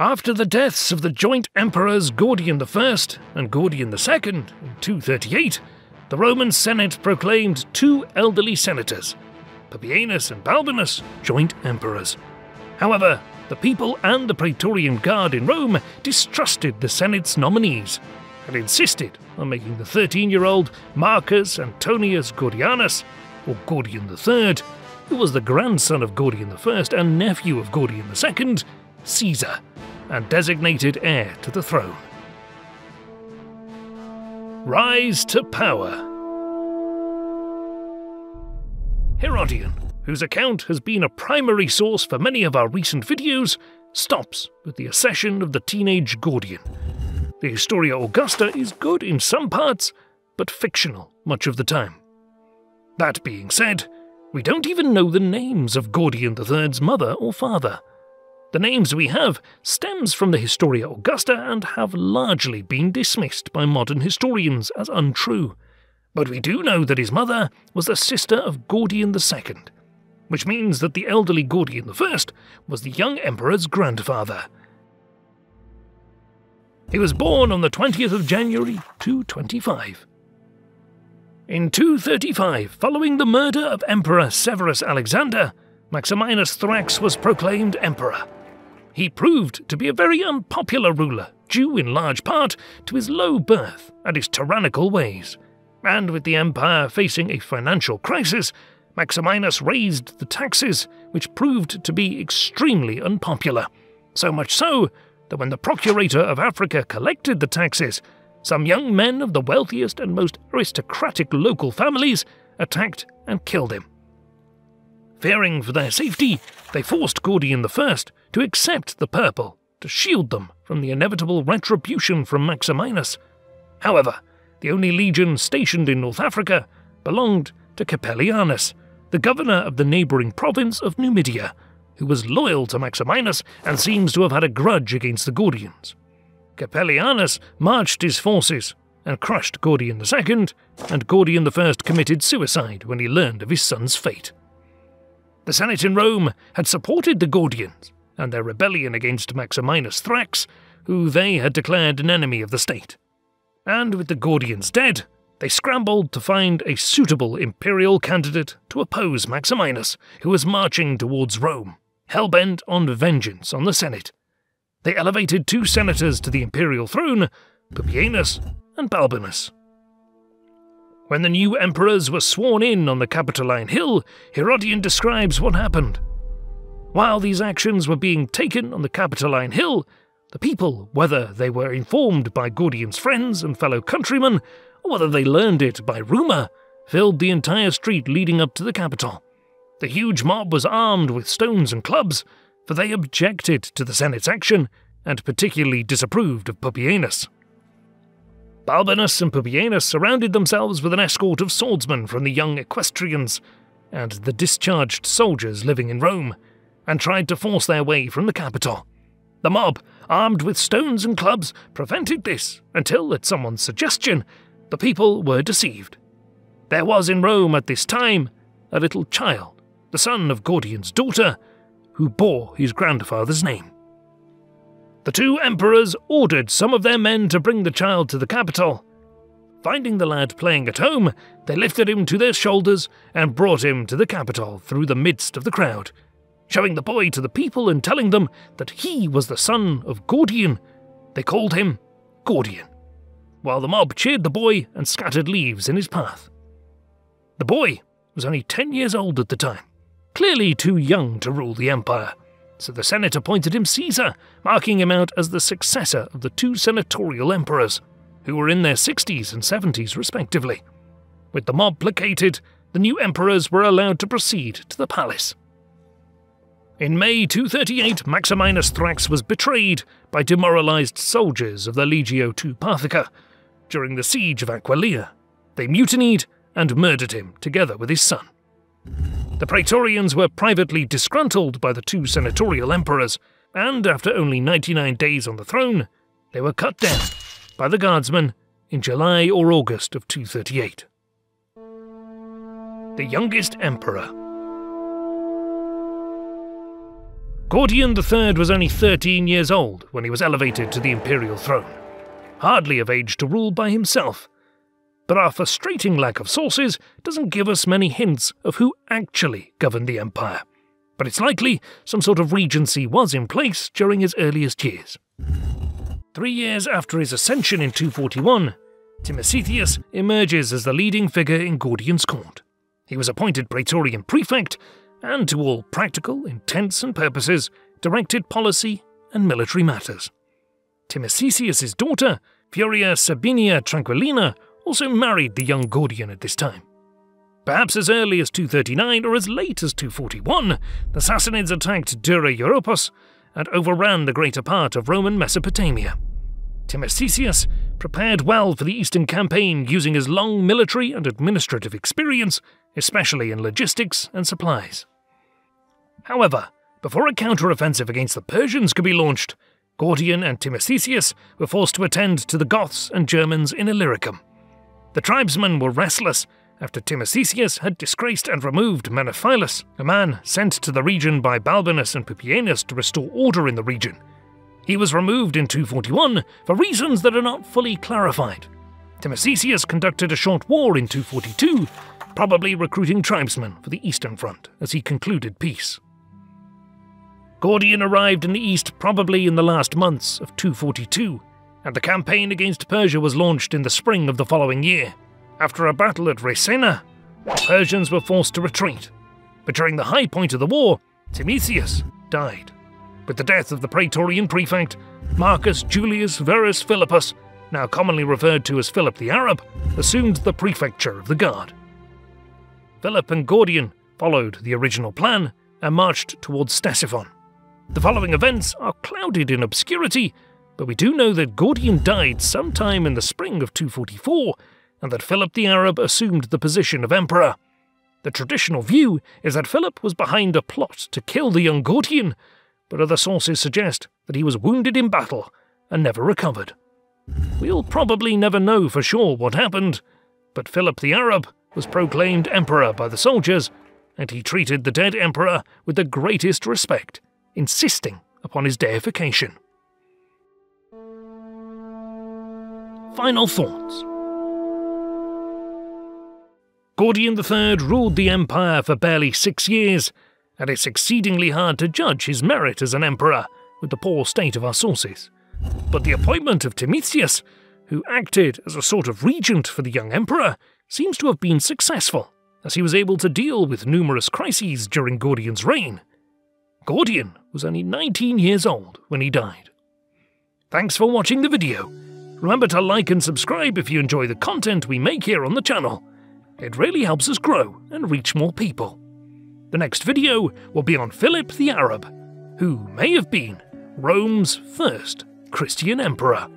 After the deaths of the joint emperors Gordian I and Gordian II in 238, the Roman Senate proclaimed two elderly senators, Pupienus and Balbinus, joint emperors. However, the people and the Praetorian Guard in Rome distrusted the Senate's nominees and insisted on making the 13-year-old Marcus Antonius Gordianus, or Gordian III, who was the grandson of Gordian I and nephew of Gordian II, Caesar, and designated heir to the throne. Rise to power. Herodian, whose account has been a primary source for many of our recent videos, stops with the accession of the teenage Gordian. The Historia Augusta is good in some parts, but fictional much of the time. That being said, we don't even know the names of Gordian III's mother or father. The names we have stems from the Historia Augusta and have largely been dismissed by modern historians as untrue. But we do know that his mother was the sister of Gordian II, which means that the elderly Gordian I was the young emperor's grandfather. He was born on the 20th of January, 225. In 235, following the murder of Emperor Severus Alexander, Maximinus Thrax was proclaimed emperor. He proved to be a very unpopular ruler, due in large part to his low birth and his tyrannical ways. And with the empire facing a financial crisis, Maximinus raised the taxes, which proved to be extremely unpopular. So much so that when the procurator of Africa collected the taxes, some young men of the wealthiest and most aristocratic local families attacked and killed him. Fearing for their safety, they forced Gordian I to accept the purple to shield them from the inevitable retribution from Maximinus. However, the only legion stationed in North Africa belonged to Capellianus, the governor of the neighbouring province of Numidia, who was loyal to Maximinus and seems to have had a grudge against the Gordians. Capellianus marched his forces and crushed Gordian II, and Gordian I committed suicide when he learned of his son's fate. The Senate in Rome had supported the Gordians and their rebellion against Maximinus Thrax, who they had declared an enemy of the state. And with the Gordians dead, they scrambled to find a suitable imperial candidate to oppose Maximinus, who was marching towards Rome, hell-bent on vengeance on the Senate. They elevated two senators to the imperial throne, Pupienus and Balbinus. When the new emperors were sworn in on the Capitoline Hill, Herodian describes what happened. While these actions were being taken on the Capitoline Hill, the people, whether they were informed by Gordian's friends and fellow countrymen, or whether they learned it by rumour, filled the entire street leading up to the capital. The huge mob was armed with stones and clubs, for they objected to the Senate's action, and particularly disapproved of Pupienus. Balbinus and Pupienus surrounded themselves with an escort of swordsmen from the young equestrians and the discharged soldiers living in Rome, and tried to force their way from the capital. The mob, armed with stones and clubs, prevented this until, at someone's suggestion, the people were deceived. There was in Rome at this time a little child, the son of Gordian's daughter, who bore his grandfather's name. The two emperors ordered some of their men to bring the child to the capital. Finding the lad playing at home, they lifted him to their shoulders and brought him to the capital through the midst of the crowd, showing the boy to the people and telling them that he was the son of Gordian. They called him Gordian, while the mob cheered the boy and scattered leaves in his path. The boy was only 10 years old at the time, clearly too young to rule the empire, so the Senate appointed him Caesar, marking him out as the successor of the two senatorial emperors, who were in their 60s and 70s respectively. With the mob placated, the new emperors were allowed to proceed to the palace. In May 238, Maximinus Thrax was betrayed by demoralised soldiers of the Legio II Parthica. During the siege of Aquileia, they mutinied and murdered him together with his son. The Praetorians were privately disgruntled by the two senatorial emperors, and after only 99 days on the throne, they were cut down by the guardsmen in July or August of 238. The youngest emperor. Gordian III was only 13 years old when he was elevated to the imperial throne, hardly of age to rule by himself, but our frustrating lack of sources doesn't give us many hints of who actually governed the empire, but it's likely some sort of regency was in place during his earliest years. 3 years after his ascension in 241, Timesitheus emerges as the leading figure in Gordian's court. He was appointed Praetorian Prefect, and to all practical intents and purposes, directed policy and military matters. Timesitheus's daughter, Furia Sabinia Tranquilina, also married the young Gordian at this time. Perhaps as early as 239 or as late as 241, the Sassanids attacked Dura Europos and overran the greater part of Roman Mesopotamia. Timesitheus prepared well for the Eastern campaign using his long military and administrative experience, especially in logistics and supplies. However, before a counter-offensive against the Persians could be launched, Gordian and Timesitheus were forced to attend to the Goths and Germans in Illyricum. The tribesmen were restless after Timesitheus had disgraced and removed Menophilus, a man sent to the region by Balbinus and Pupienus to restore order in the region. He was removed in 241 for reasons that are not fully clarified. Timesitheus conducted a short war in 242, probably recruiting tribesmen for the Eastern Front as he concluded peace. Gordian arrived in the east probably in the last months of 242, and the campaign against Persia was launched in the spring of the following year. After a battle at Rhesaena, the Persians were forced to retreat, but during the high point of the war, Timesitheus died. With the death of the Praetorian Prefect, Marcus Julius Verus Philippus, now commonly referred to as Philip the Arab, assumed the prefecture of the Guard. Philip and Gordian followed the original plan and marched towards Ctesiphon. The following events are clouded in obscurity, but we do know that Gordian died sometime in the spring of 244, and that Philip the Arab assumed the position of emperor. The traditional view is that Philip was behind a plot to kill the young Gordian, but other sources suggest that he was wounded in battle and never recovered. We'll probably never know for sure what happened, but Philip the Arab was proclaimed emperor by the soldiers, and he treated the dead emperor with the greatest respect, insisting upon his deification. Final thoughts. Gordian III ruled the empire for barely 6 years, and it's exceedingly hard to judge his merit as an emperor with the poor state of our sources. But the appointment of Timesitheus, who acted as a sort of regent for the young emperor, seems to have been successful, as he was able to deal with numerous crises during Gordian's reign. Gordian was only 19 years old when he died. Thanks for watching the video. Remember to like and subscribe if you enjoy the content we make here on the channel. It really helps us grow and reach more people. The next video will be on Philip the Arab, who may have been Rome's first Christian emperor.